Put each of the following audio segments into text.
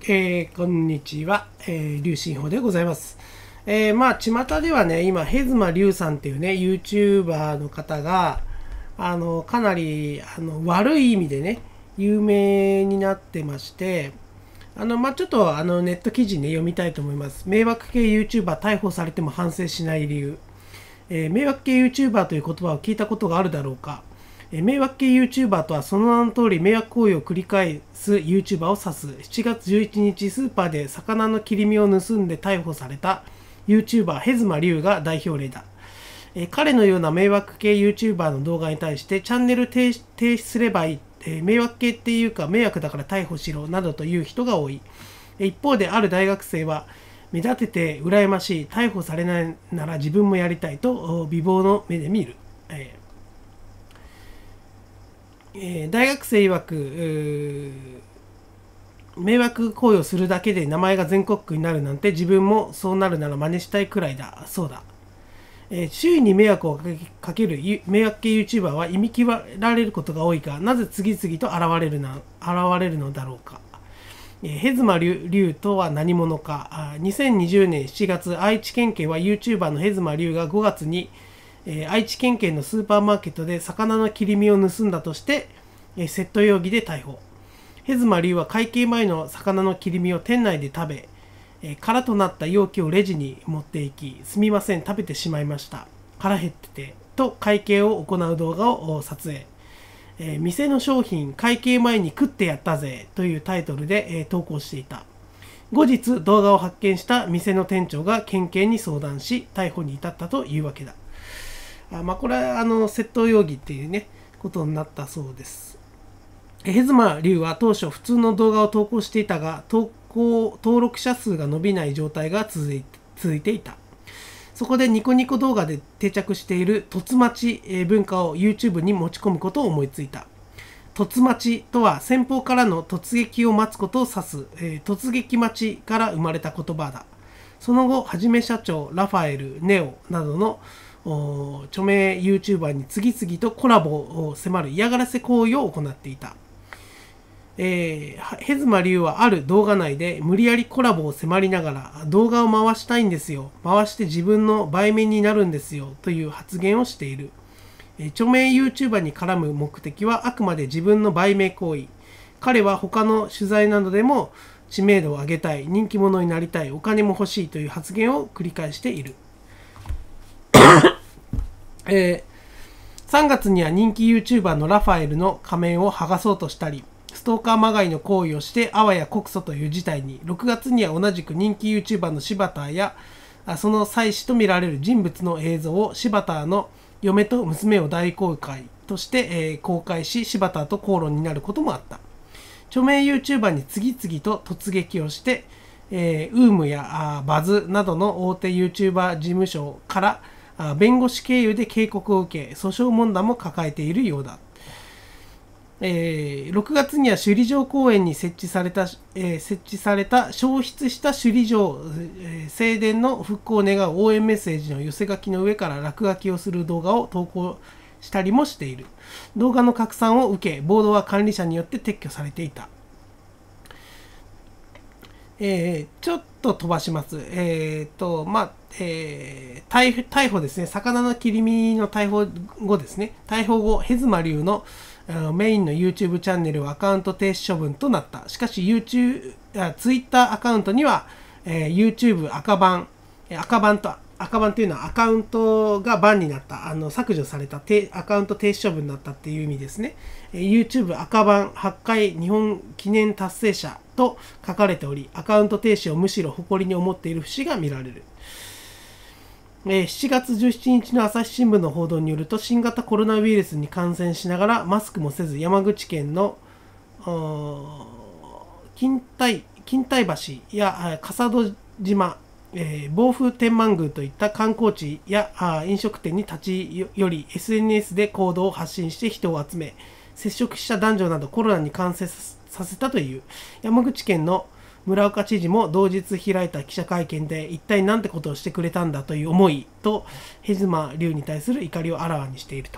こんにちは、龍新法でございます。まあ、巷ではね、今、ヘズマ龍さんっていうね、YouTuber の方が、かなり悪い意味でね、有名になってまして、まあ、ちょっとネット記事ね、読みたいと思います。迷惑系 YouTuber 逮捕されても反省しない理由。迷惑系 YouTuber という言葉を聞いたことがあるだろうか。迷惑系 YouTuber とはその名の通り迷惑行為を繰り返す YouTuber を指す。7月11日、スーパーで魚の切り身を盗んで逮捕された YouTuber ヘズマ龍が代表例だ。彼のような迷惑系 YouTuber の動画に対してチャンネル停止すればいい。迷惑系っていうか迷惑だから逮捕しろなどという人が多い。一方である大学生は目立てて羨ましい、逮捕されないなら自分もやりたいと美貌の目で見る。大学生曰く、迷惑行為をするだけで名前が全国区になるなんて、自分もそうなるなら真似したいくらいだそうだ。周囲に迷惑をかける迷惑系 YouTuber は忌み嫌られることが多いが、なぜ次々と現れるのだろうか。ヘズマ龍とは何者か。2020年7月、愛知県警は YouTuber のヘズマ龍が5月に愛知県警のスーパーマーケットで魚の切り身を盗んだとして窃盗容疑で逮捕。ヘズマ龍は会計前の魚の切り身を店内で食べ、空となった容器をレジに持っていき、すみません、食べてしまいました。腹減ってて。と会計を行う動画を撮影。店の商品、会計前に食ってやったぜというタイトルで投稿していた。後日、動画を発見した店の店長が県警に相談し、逮捕に至ったというわけだ。まあ、これは窃盗容疑っていうね、ことになったそうです。ヘズマ龍は当初、普通の動画を投稿していたが、登録者数が伸びない状態が続いていた。そこでニコニコ動画で定着している凸待ち文化を YouTube に持ち込むことを思いついた。凸待ちとは先方からの突撃を待つことを指す、突撃待ちから生まれた言葉だ。その後、はじめ社長、ラファエル、ネオなどの著名 YouTuber に次々とコラボを迫る嫌がらせ行為を行っていた。ヘズマ龍はある動画内で無理やりコラボを迫りながら、動画を回したいんですよ、回して自分の売名になるんですよという発言をしている。著名 YouTuber に絡む目的はあくまで自分の売名行為。彼は他の取材などでも知名度を上げたい、人気者になりたい、お金も欲しいという発言を繰り返している。3月には人気 YouTuber のラファエルの仮面を剥がそうとしたり、ストーカーまがいの行為をしてあわや告訴という事態に。6月には同じく人気 YouTuber の柴田やその妻子と見られる人物の映像を柴田の嫁と娘を大公開として公開し、柴田と口論になることもあった。著名 YouTuber に次々と突撃をして、UUM やバズなどの大手 YouTuber 事務所から弁護士経由で警告を受け、訴訟問題も抱えているようだ。6月には首里城公園に設置された焼失した首里城、正殿の復興を願う応援メッセージの寄せ書きの上から落書きをする動画を投稿したりもしている。動画の拡散を受け、ボードは管理者によって撤去されていた。ちょっと飛ばします。逮捕ですね。魚の切り身の逮捕後ですね。逮捕後、ヘズマ龍のメインの YouTube チャンネルはアカウント停止処分となった。しかし、Twitter アカウントには、YouTube 赤版というのはアカウントがバンになった、削除された、アカウント停止処分になったっていう意味ですね。YouTube 赤版8回日本記念達成者と書かれており、アカウント停止をむしろ誇りに思っている節が見られる。7月17日の朝日新聞の報道によると、新型コロナウイルスに感染しながらマスクもせず山口県の錦帯橋や笠戸島、防風天満宮といった観光地や飲食店に立ち寄り、 SNS で行動を発信して人を集め、接触した男女などコロナに感染させたという。山口県の村岡知事も同日開いた記者会見で、一体なんてことをしてくれたんだという思いと、ヘズマ龍に対する怒りをあらわにしている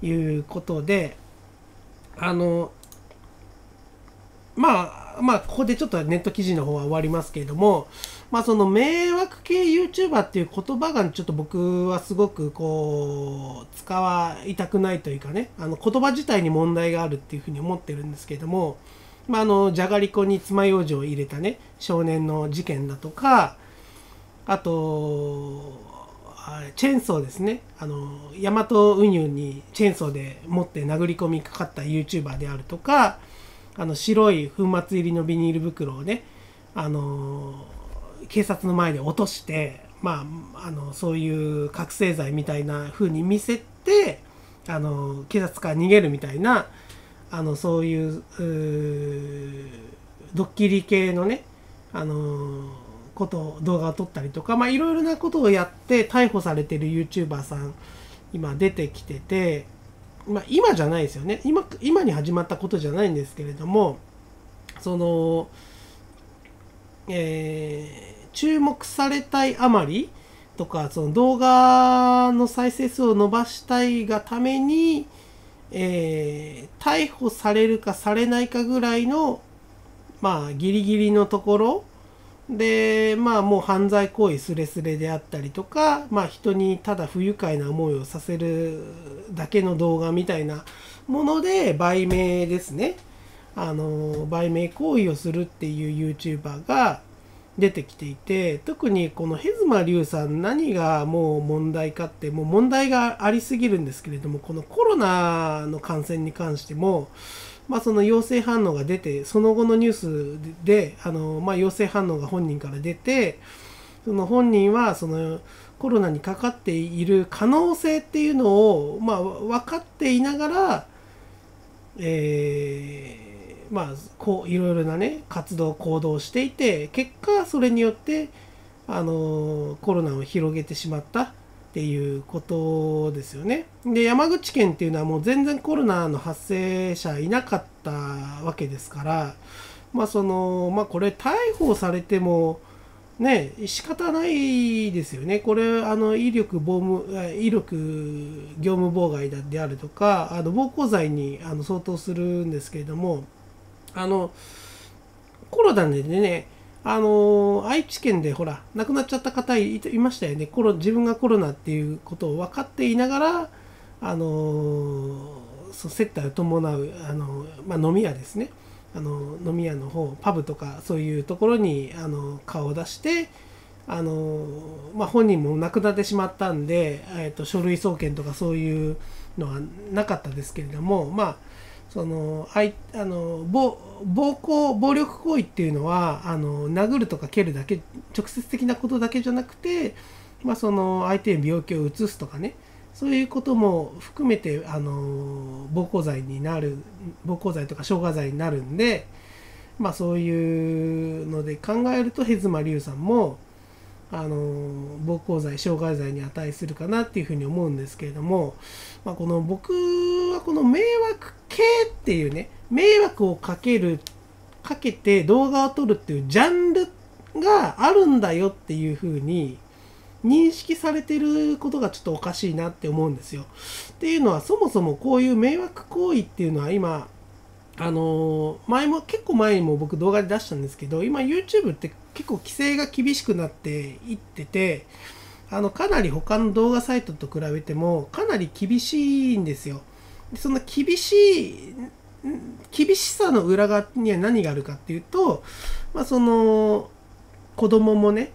ということで、まあまあ、ここでちょっとネット記事の方は終わりますけれども、まあ、その迷惑系 YouTuber っていう言葉がちょっと僕はすごくこう、使いたくないというかね、言葉自体に問題があるっていうふうに思ってるんですけれども、まあ、じゃがりこに爪楊枝を入れたね、少年の事件だとか、あと、チェーンソーですね。ヤマト運輸にチェーンソーで持って殴り込みかかった YouTuber であるとか、白い粉末入りのビニール袋をね、警察の前で落として、まあ、そういう覚醒剤みたいな風に見せて、警察から逃げるみたいな、そういう、ドッキリ系のね、動画を撮ったりとか、まあいろいろなことをやって逮捕されてる YouTuber さん今出てきてて、まあ今じゃないですよね、今に始まったことじゃないんですけれども、その、注目されたいあまりとか、その動画の再生数を伸ばしたいがために、逮捕されるかされないかぐらいの、まあギリギリのところで、まあもう犯罪行為すれすれであったりとか、まあ人にただ不愉快な思いをさせるだけの動画みたいなもので、売名ですね。売名行為をするっていう YouTuber が出てきていて、特にこのヘズマリュウさん、何がもう問題かって、もう問題がありすぎるんですけれども、このコロナの感染に関しても、まあその陽性反応が出て、その後のニュースで、まあ陽性反応が本人から出て、その本人はそのコロナにかかっている可能性っていうのを、まあ分かっていながら、まあこういろいろなね、活動、行動をしていて、結果それによって、コロナを広げてしまったっていうことですよね。で、山口県っていうのはもう全然コロナの発生者いなかったわけですから、まあまあこれ逮捕されてもね、仕方ないですよね。これ、威力業務妨害であるとか、暴行罪に相当するんですけれども、コロナでね、愛知県でほら亡くなっちゃった方いましたよね。自分がコロナっていうことを分かっていながら、接待を伴う、まあ、飲み屋ですね、飲み屋の方、パブとかそういうところに顔を出して、まあ、本人も亡くなってしまったんで、書類送検とかそういうのはなかったですけれども、まあその暴力行為っていうのは殴るとか蹴るだけ、直接的なことだけじゃなくて、まあ、その相手に病気をうつすとかね、そういうことも含めて暴行罪とか傷害罪になるんで、まあ、そういうので考えるとヘズマリュウさんも暴行罪、傷害罪に値するかなっていうふうに思うんですけれども、まあ、僕はこの迷惑系っていうね、迷惑をかけて動画を撮るっていうジャンルがあるんだよっていうふうに認識されてることがちょっとおかしいなって思うんですよ。っていうのは、そもそもこういう迷惑行為っていうのは今、結構前にも僕動画で出したんですけど、今 YouTube って結構規制が厳しくなっていってて、かなり他の動画サイトと比べてもかなり厳しいんですよ。で、その厳しさの裏側には何があるかっていうと、まあ、子供もね、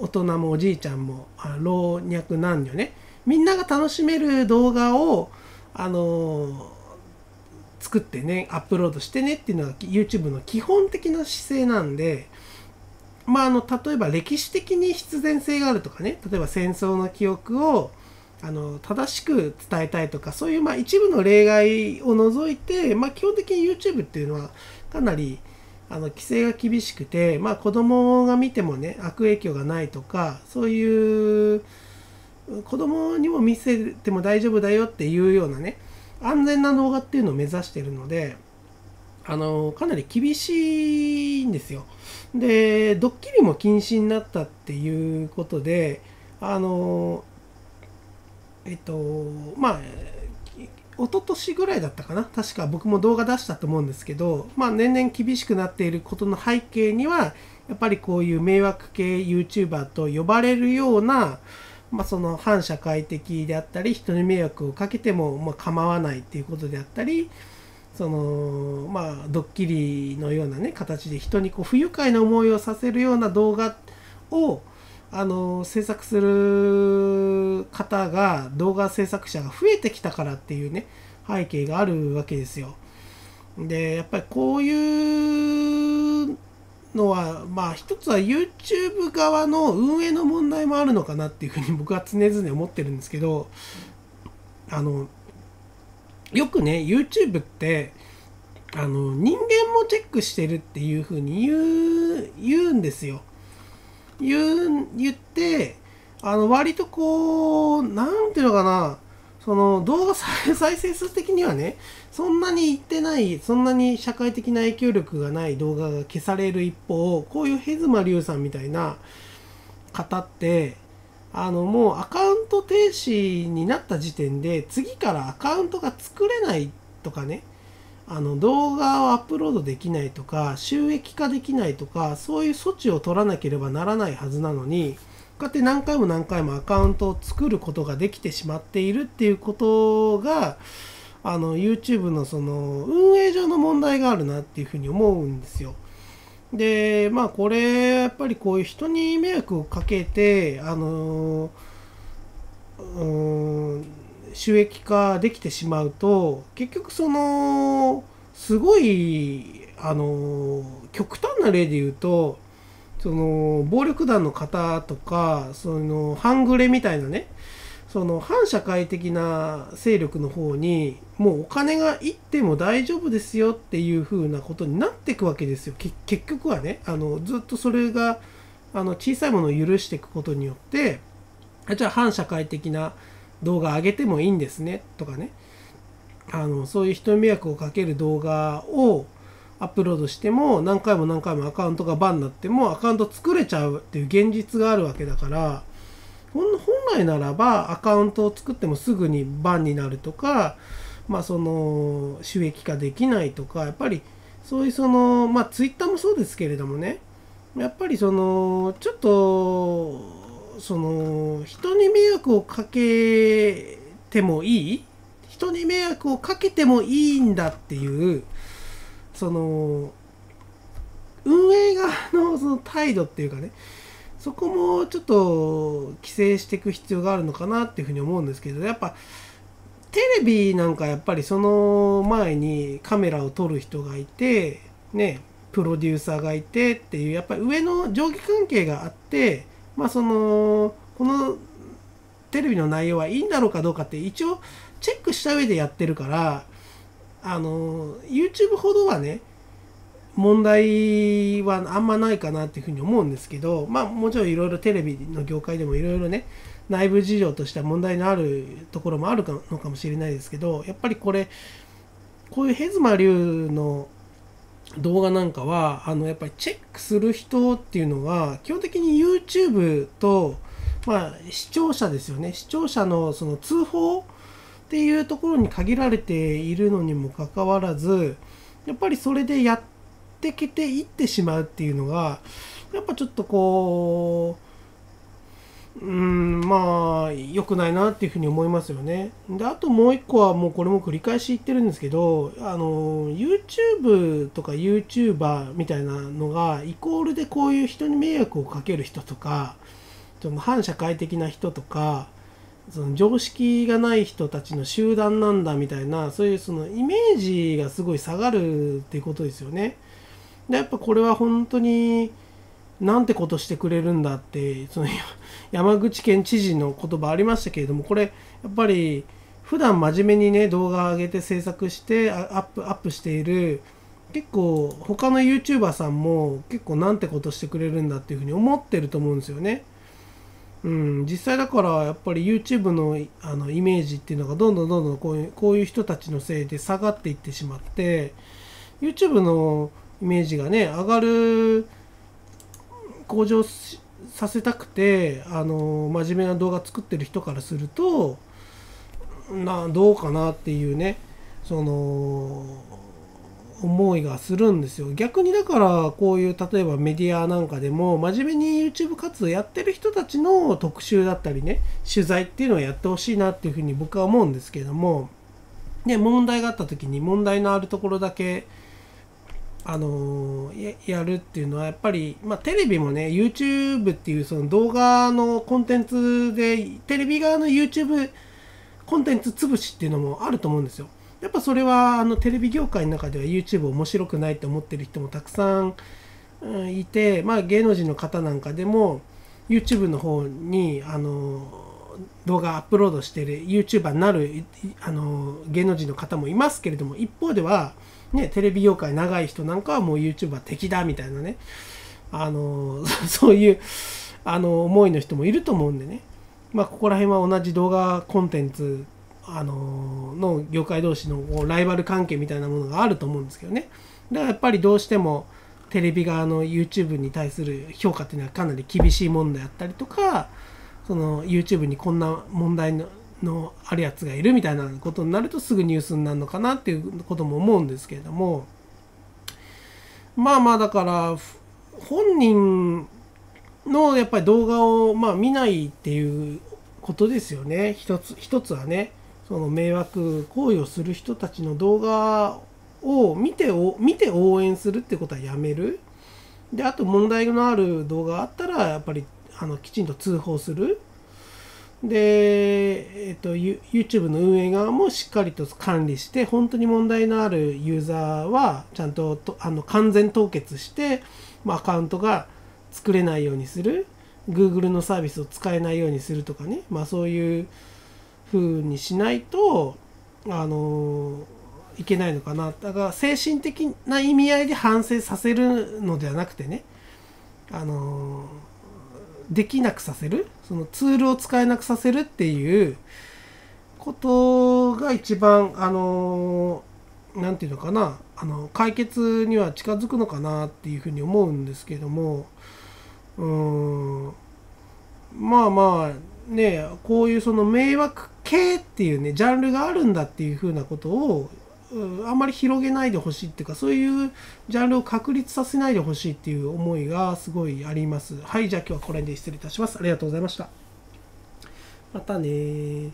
大人もおじいちゃんも老若男女ね、みんなが楽しめる動画を作ってね、アップロードしてねっていうのが YouTube の基本的な姿勢なんで、まあ例えば歴史的に必然性があるとかね、例えば戦争の記憶を正しく伝えたいとか、そういうまあ一部の例外を除いて、まあ、基本的に YouTube っていうのはかなり規制が厳しくて、まあ、子供が見てもね、悪影響がないとか、そういう子供にも見せても大丈夫だよっていうようなね、安全な動画っていうのを目指してるので、かなり厳しいんですよ。で、ドッキリも禁止になったっていうことで、まあ、一昨年ぐらいだったかな、確か僕も動画出したと思うんですけど、まあ、年々厳しくなっていることの背景にはやっぱりこういう迷惑系 YouTuber と呼ばれるような、まあ、その反社会的であったり、人に迷惑をかけてもまあ構わないっていうことであったり、そのまあドッキリのようなね形で人にこう不愉快な思いをさせるような動画を制作する方が、動画制作者が増えてきたからっていうね背景があるわけですよ。でやっぱりこういうのはまあ一つは YouTube 側の運営の問題もあるのかなっていうふうに僕は常々思ってるんですけど、よくね YouTube って人間もチェックしてるっていうふうに言うんですよ。言って割とこう何ていうのかな、その動画再生数的にはねそんなにいってない、そんなに社会的な影響力がない動画が消される一方、こういうヘズマリュウさんみたいな方ってもうアカウント停止になった時点で次からアカウントが作れないとかね、動画をアップロードできないとか収益化できないとか、そういう措置を取らなければならないはずなのに、こうやって何回もアカウントを作ることができてしまっているっていうことがYouTube のその運営上の問題があるなっていうふうに思うんですよ。でまあこれやっぱりこういう人に迷惑をかけて収益化できてしまうと、結局そのすごい極端な例で言うと、その暴力団の方とかその半グレみたいなね、その反社会的な勢力の方にもうお金がいっても大丈夫ですよっていう風なことになっていくわけですよ。結局はねずっとそれが小さいものを許していくことによって、じゃあ反社会的な動画上げてもいいんですねとかね、そういう人に迷惑をかける動画をアップロードしても何回もアカウントがバンになってもアカウント作れちゃうっていう現実があるわけだから、本来ならばアカウントを作ってもすぐにバンになるとか、まあその収益化できないとか、やっぱりそういうそのまあ Twitter もそうですけれどもね、やっぱりそのちょっと人に迷惑をかけてもいい、人に迷惑をかけてもいいんだっていうその運営側のその態度っていうかね、そこもちょっと規制していく必要があるのかなっていうふうに思うんですけど、やっぱテレビなんかやっぱりその前にカメラを撮る人がいてね、プロデューサーがいてっていう、やっぱり上の上下関係があって、まあそのこのテレビの内容はいいんだろうかどうかって一応チェックした上でやってるから、YouTube ほどはね問題はあんまないかなっていうふうに思うんですけど、まあもちろんいろいろテレビの業界でもいろいろね内部事情としては問題のあるところもあるのかもしれないですけど、やっぱりこういうヘズマリュウの動画なんかはやっぱりチェックする人っていうのは基本的に YouTube と、まあ、視聴者ですよね、視聴者のその通報っていうところに限られているのにもかかわらず、やっぱりそれでやってきていってしまうっていうのがやっぱちょっとこうまあ良くないなっていうふうに思いますよね。であともう一個はもうこれも繰り返し言ってるんですけど、YouTube とか YouTuber みたいなのがイコールでこういう人に迷惑をかける人とか、その反社会的な人とか、その常識がない人たちの集団なんだみたいな、そういうそのイメージがすごい下がるっていうことですよね。でやっぱこれは本当になんてことしてくれるんだって、その山口県知事の言葉ありましたけれども、これやっぱり普段真面目にね動画上げて制作してアップしている、結構他の YouTuber さんも結構なんてことしてくれるんだっていうふうに思ってると思うんですよね。実際だからやっぱり YouTube の、イメージっていうのがどんどんこういう人たちのせいで下がっていってしまって、 YouTube のイメージがね向上させたくて真面目な動画作ってる人からするとどうかなっていうね、その思いがするんですよ。逆にだからこういう例えばメディアなんかでも真面目に YouTube 活動やってる人たちの特集だったりね、取材っていうのをやってほしいなっていうふうに僕は思うんですけれども、で問題があった時に問題のあるところだけやるっていうのはやっぱり、まあ、テレビもね YouTube っていうその動画のコンテンツでテレビ側の YouTube コンテンツ潰しっていうのもあると思うんですよ。やっぱそれはテレビ業界の中では YouTube 面白くないと思ってる人もたくさんいて、まあ、芸能人の方なんかでも YouTube の方に動画アップロードしてる YouTuber になる芸能人の方もいますけれども、一方ではね、テレビ業界長い人なんかはもう YouTuber 敵だみたいなね、そういう思いの人もいると思うんでね、まあ、ここら辺は同じ動画コンテンツの業界同士のライバル関係みたいなものがあると思うんですけどね。だからやっぱりどうしてもテレビ側の YouTube に対する評価っていうのはかなり厳しいものであったりとか、その YouTube にこんな問題のあるやつがいるみたいなことになるとすぐニュースになるのかなっていうことも思うんですけれども、まあまあだから本人のやっぱり動画をまあ見ないっていうことですよね。一つはね、その迷惑行為をする人たちの動画を見て応援するってことはやめる。であと問題のある動画があったらやっぱりきちんと通報する。で、YouTube の運営側もしっかりと管理して、本当に問題のあるユーザーはちゃんと完全凍結して、アカウントが作れないようにする、Google のサービスを使えないようにするとかね、まあ、そういうふうにしないといけないのかな。だから精神的な意味合いで反省させるのではなくてね、できなくさせる、そのツールを使えなくさせるっていうことが一番何て言うのかな、解決には近づくのかなっていうふうに思うんですけども、まあまあね、こういうその迷惑系っていうねジャンルがあるんだっていうふうなことをあんまり広げないでほしいっていうか、そういうジャンルを確立させないでほしいっていう思いがすごいあります。はい、じゃあ今日はこれで失礼いたします。ありがとうございました。またね。